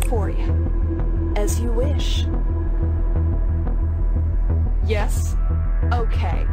do for you? As you wish. Yes? Okay.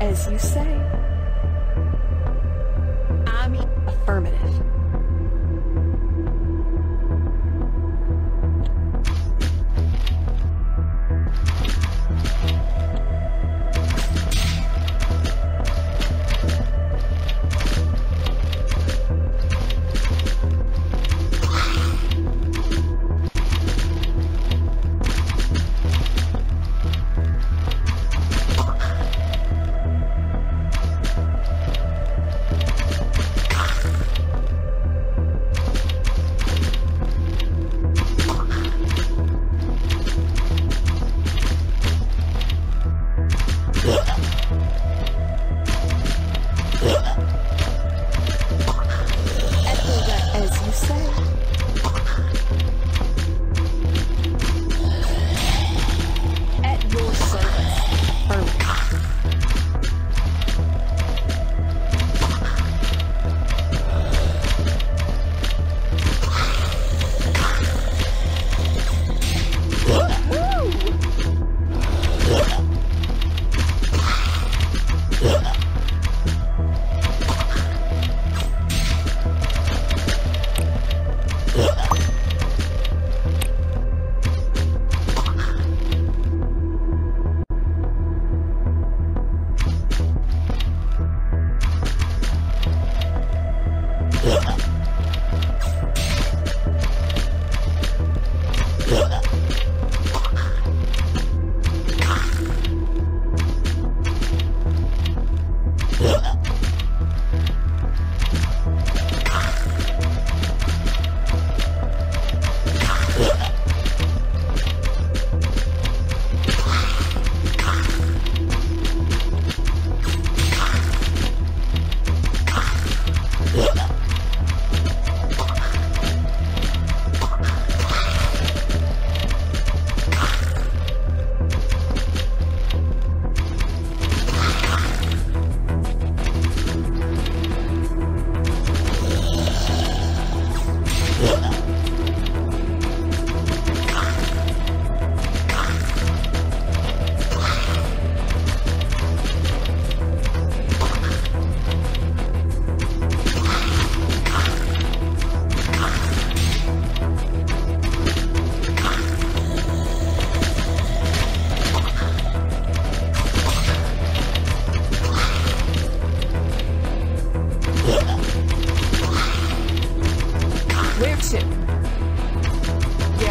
As you say. I'm affirmative. active. Yes.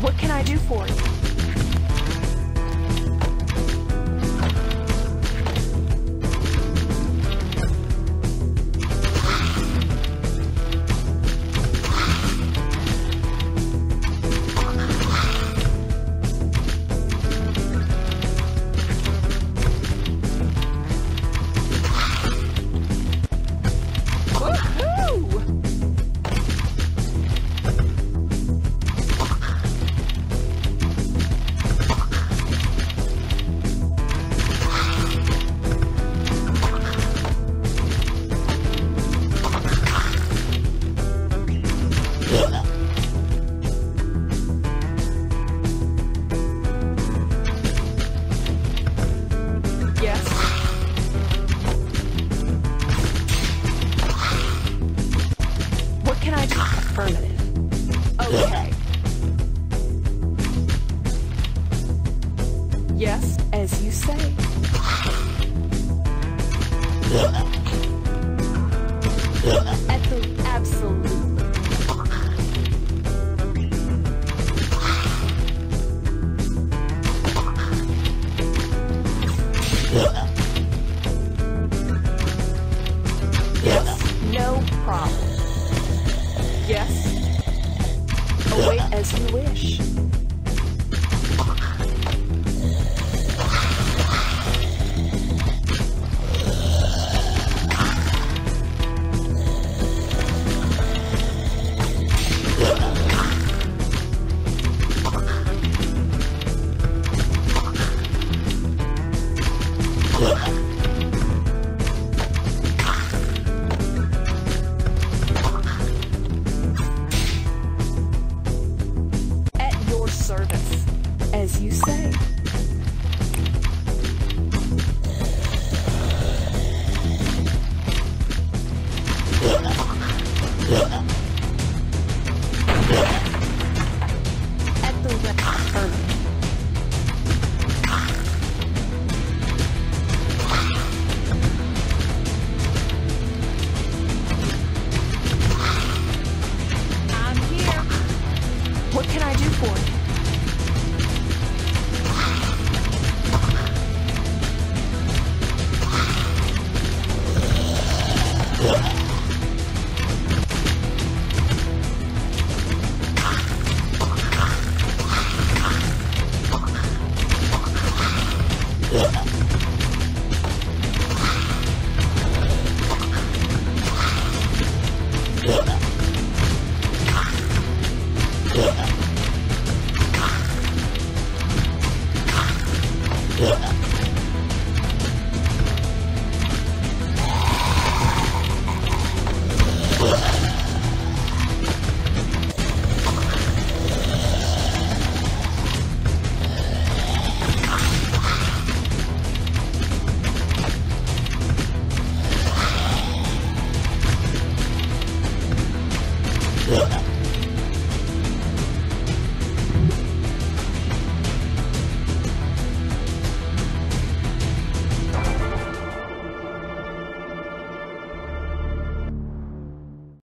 What can I do for you? Yes, as you say. At the absolute. Yes, no problem. Yes, await as you wish. As you say. At the record. I'm here. What can I do for you?